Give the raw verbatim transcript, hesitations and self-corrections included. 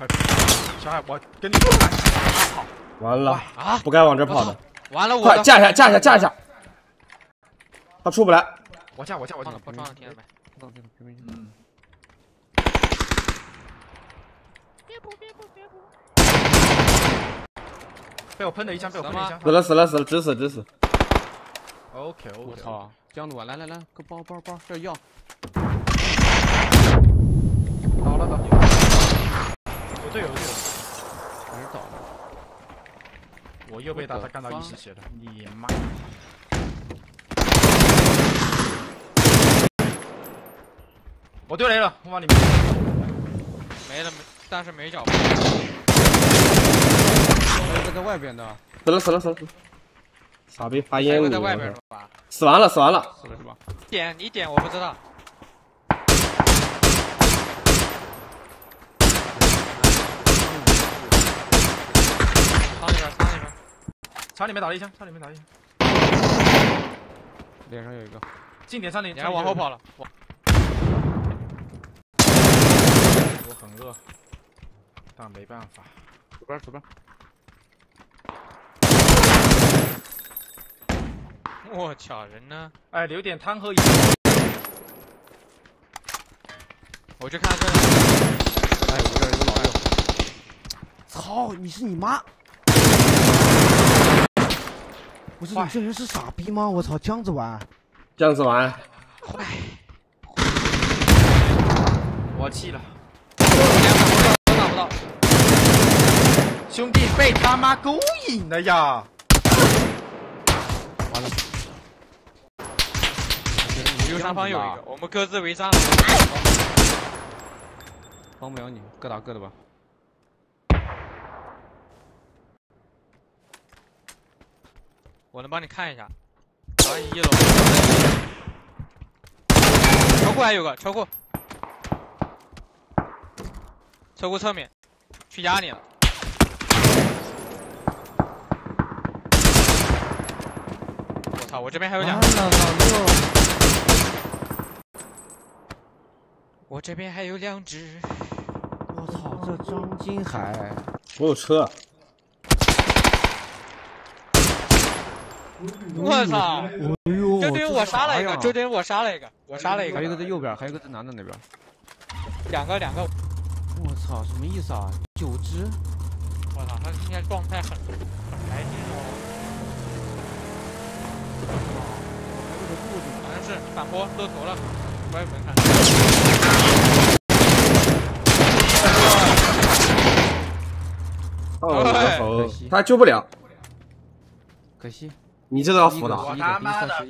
快小海，我跟你说，跑！完了啊！不该往这跑的。完了，我快架一下，架一下，架一下！他出不来。我架，我架，我架。我撞了，天哪！嗯。别扑，别扑，别扑！被我喷了一枪，被我喷了一枪。死了，死了，死了，只死，只死。OK，OK。我操！江总，来来来，给包包包，这药。 倒了倒了，有队友有队友，没倒了，我又被打他干到一身血了，你妈！我丢雷了，我往里面没了没，但是没找到。这个在外边的，死了死了死了，傻逼发烟雾在外边是吧？死完了死完了，死了是吧？点你点我不知道。 厂里面打了一枪，厂里面打了一枪，脸上有一个，近点上点，往后跑了，我我很饿，但没办法，左边左边，我操人呢？哎，留点汤和油，我去看看，哎，我这有个老六，操，你是你妈！ 不是你这人是傻逼吗？我操，姜子丸，姜子丸，坏，我气了，我打不到，兄弟被他妈勾引了呀！完了，右上方有一个，我们各自为战了，帮不了你，各打各的吧。 我能帮你看一下，打一楼，车库还有个车库，车库侧面，去压你了。我操，我这边还有两个，我这边还有两只。我操，这张金海，我有车。 我操！这队我杀了一个，这队我杀了一个，我杀了一个。还有一个在右边，还有一个在男的那边。两个两个。我操，什么意思啊？九只？我操，他今天状态很很来劲哦。好像是反坡露头了，我也没看。哦，他救不了。可惜。 你这都要服的，他妈的！